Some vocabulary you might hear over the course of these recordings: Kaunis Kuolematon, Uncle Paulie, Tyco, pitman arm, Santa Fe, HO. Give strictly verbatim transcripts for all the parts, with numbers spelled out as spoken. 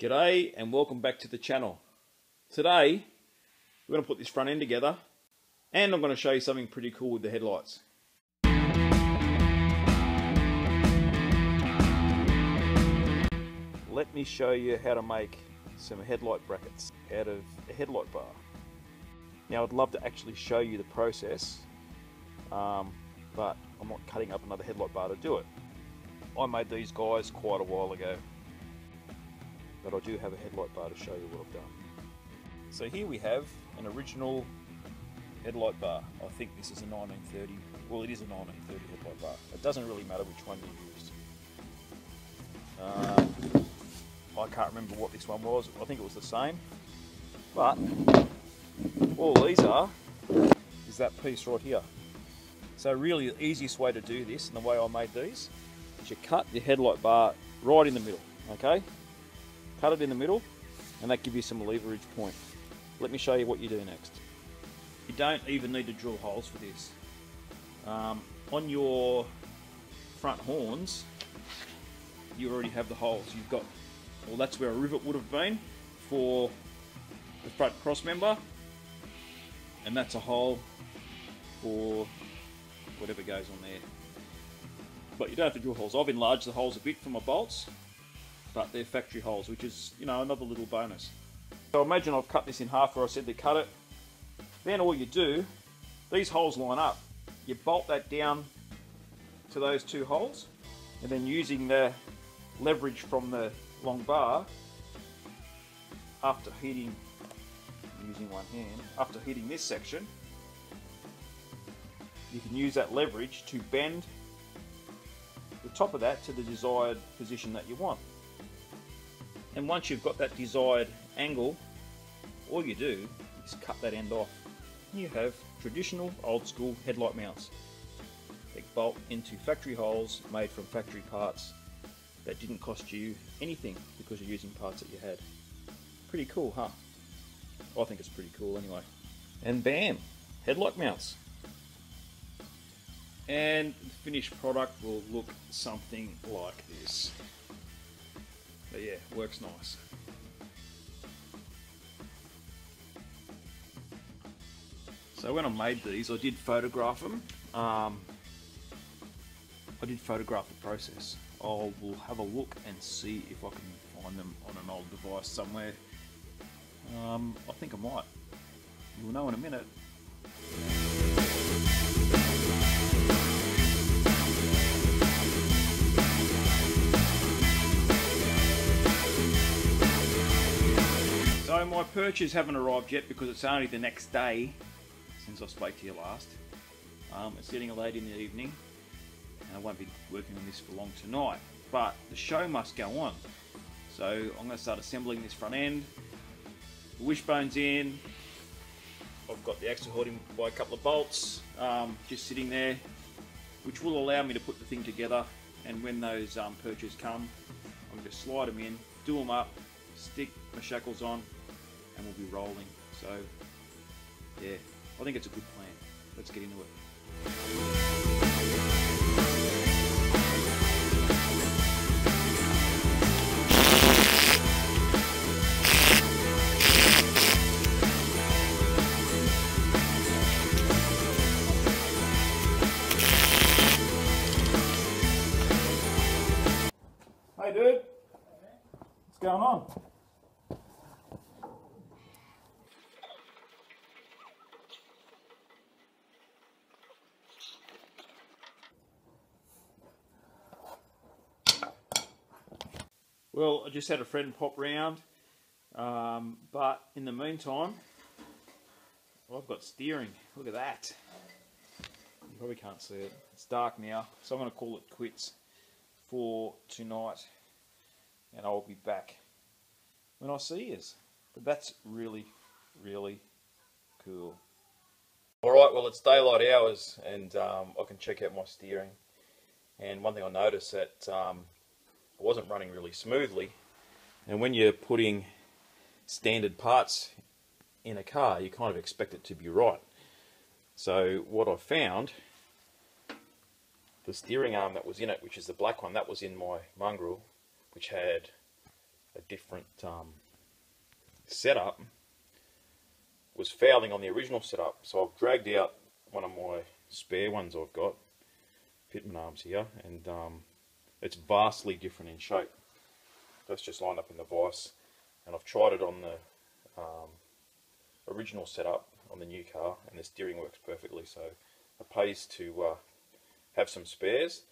G'day and welcome back to the channel. Today we're going to put this front end together and I'm going to show you something pretty cool with the headlights. Let me show you how to make some headlight brackets out of a headlight bar. Now I'd love to actually show you the process um, but I'm not cutting up another headlight bar to do it. I made these guys quite a while ago, but I do have a headlight bar to show you what I've done. So here we have an original headlight bar. I think this is a nineteen thirty, well it is a nineteen thirty headlight bar. It doesn't really matter which one you used. Uh, I can't remember what this one was, I think it was the same, but all these are is that piece right here. So really the easiest way to do this and the way I made these is you cut your headlight bar right in the middle, okay? Cut it in the middle and that gives you some leverage point. Let me show you what you do next. You don't even need to drill holes for this. Um, on your front horns you already have the holes. You've got, well that's where a rivet would have been for the front cross member, and that's a hole for whatever goes on there. But you don't have to drill holes. I've enlarged the holes a bit for my bolts, but they're factory holes, which is, you know, another little bonus. So imagine I've cut this in half where I said to cut it. Then all you do, these holes line up. You bolt that down to those two holes, and then using the leverage from the long bar, after hitting, using one hand, after hitting this section, you can use that leverage to bend the top of that to the desired position that you want. And once you've got that desired angle, all you do is cut that end off. You have traditional old school headlight mounts. They bolt into factory holes made from factory parts that didn't cost you anything because you're using parts that you had. Pretty cool, huh? I think it's pretty cool anyway. And bam, headlight mounts. And the finished product will look something like this. But yeah, works nice. So when I made these, I did photograph them. Um, I did photograph the process. I will have a look and see if I can find them on an old device somewhere. Um, I think I might. You'll know in a minute. So my perches haven't arrived yet because it's only the next day since I spoke to you last. Um, it's getting late in the evening and I won't be working on this for long tonight, but the show must go on. So I'm going to start assembling this front end. The wishbone's in, I've got the axle held in by a couple of bolts um, just sitting there, which will allow me to put the thing together, and when those um, perches come I'm going to slide them in, do them up, stick my shackles on, and we'll be rolling. So yeah, I think it's a good plan. Let's get into it. Hey dude, what's going on? Well, I just had a friend pop round, um, but in the meantime, well, I've got steering. Look at that. You probably can't see it. It's dark now, so I'm going to call it quits for tonight, and I'll be back when I see yous. But that's really, really cool. All right, well, it's daylight hours, and um, I can check out my steering. And one thing I noticed that... Um, it wasn't running really smoothly, and when you're putting standard parts in a car you kind of expect it to be right. So what I found, the steering arm that was in it, which is the black one that was in my mongrel, which had a different um, setup was fouling on the original setup. So I've dragged out one of my spare ones I've got, pitman arms here, and um, it's vastly different in shape. That's just lined up in the vise, and I've tried it on the um, original setup on the new car, and the steering works perfectly. So it pays to uh, have some spares.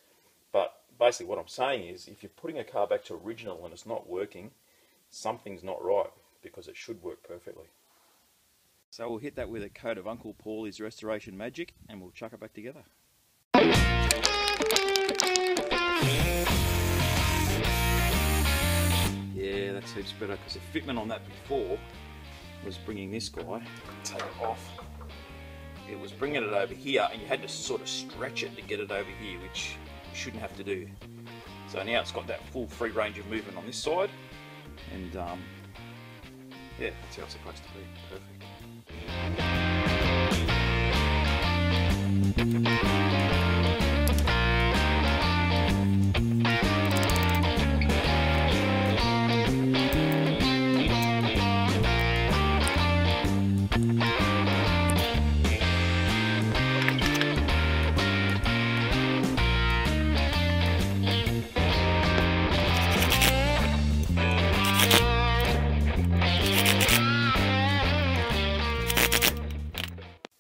But basically what I'm saying is, if you're putting a car back to original and it's not working, something's not right, because it should work perfectly. So we'll hit that with a coat of Uncle Paulie's Restoration Magic, and we'll chuck it back together. Yeah, that's heaps better, because the fitment on that before was bringing this guy, take it off. It was bringing it over here, and you had to sort of stretch it to get it over here, which you shouldn't have to do. So now it's got that full free range of movement on this side, and um, yeah, that's how it's supposed to be. Perfect.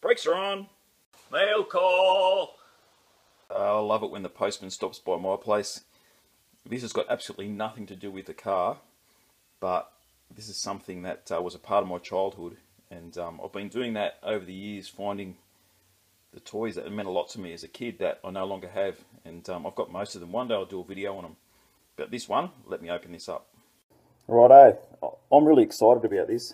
Brakes are on. Mail call. I love it when the postman stops by my place. This has got absolutely nothing to do with the car, but this is something that uh, was a part of my childhood, and um, I've been doing that over the years, finding the toys that meant a lot to me as a kid that I no longer have, and um, I've got most of them. One day I'll do a video on them, but this one, let me open this up. Righto, I'm really excited about this.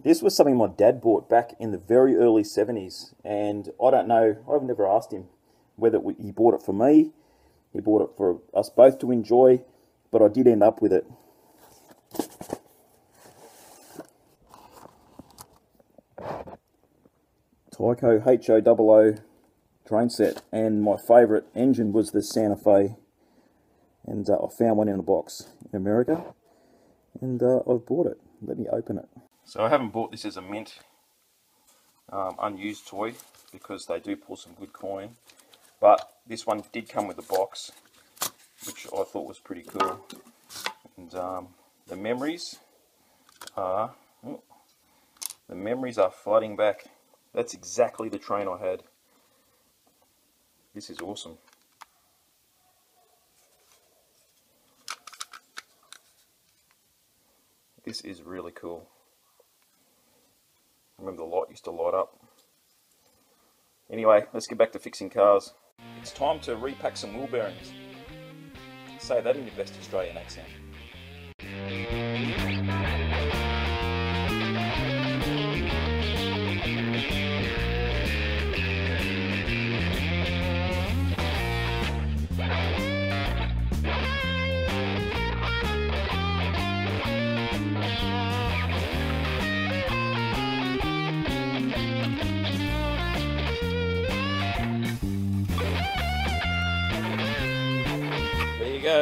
This was something my dad bought back in the very early seventies, and I don't know, I've never asked him whether we, he bought it for me, he bought it for us both to enjoy, but I did end up with it. Tyco H O double O drain set, and my favourite engine was the Santa Fe, and uh, I found one in a box in America, and uh, I've bought it. Let me open it. So I haven't bought this as a mint, um, unused toy, because they do pull some good coin. But this one did come with a box, which I thought was pretty cool. And um, the memories are oh, the memories are flooding back. That's exactly the train I had. This is awesome. This is really cool. Remember, the light used to light up. Anyway, let's get back to fixing cars. It's time to repack some wheel bearings. Say that in your best Australian accent.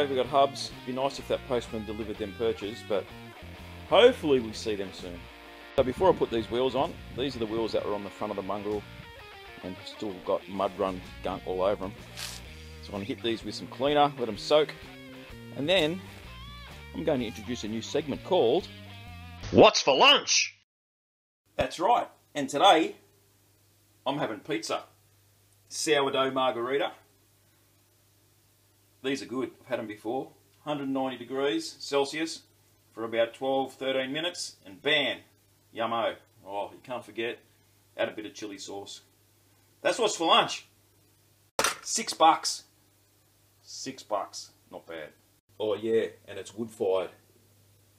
We've got hubs. It'd be nice if that postman delivered them purchase, but hopefully we see them soon. So before I put these wheels on, these are the wheels that were on the front of the mongrel and still got mud run gunk all over them. So I'm going to hit these with some cleaner, let them soak, and then I'm going to introduce a new segment called What's for Lunch? That's right, and today I'm having pizza. Sourdough margarita. These are good, I've had them before. one hundred ninety degrees Celsius for about twelve, thirteen minutes, and bam, yummo. Oh, you can't forget, add a bit of chili sauce. That's what's for lunch. Six bucks. Six bucks, not bad. Oh yeah, and it's wood fired,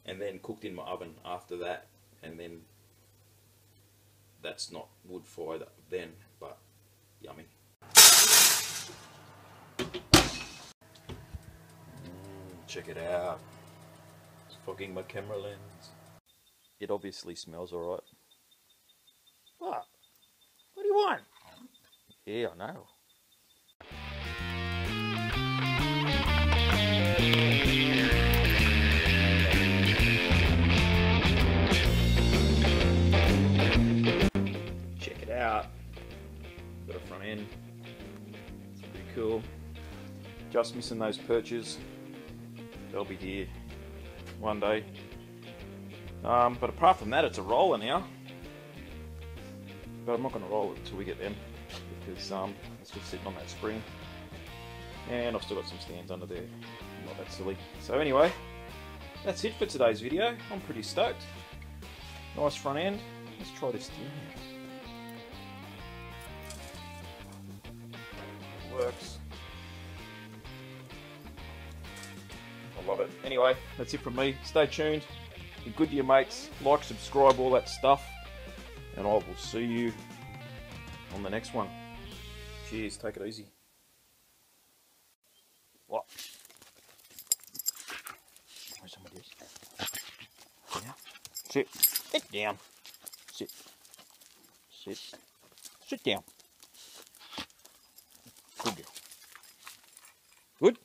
and then cooked in my oven after that, and then that's not wood fired then, but yummy. Check it out. It's fogging my camera lens. It obviously smells alright. What? What do you want? Yeah, I know. discussed missing those perches. They'll be deer one day. Um, but apart from that, it's a roller now. But I'm not going to roll it until we get them, because um, it's just sitting on that spring. And I've still got some stands under there. Not that silly. So anyway, that's it for today's video. I'm pretty stoked. Nice front end. Let's try this thing. Works. I love it. Anyway, that's it from me. Stay tuned. Be good to your mates. Like, subscribe, all that stuff. And I will see you on the next one. Cheers. Take it easy. What? Where's somebody else? Yeah. Sit. Sit down. Sit. Sit. Sit down. Good girl. Good.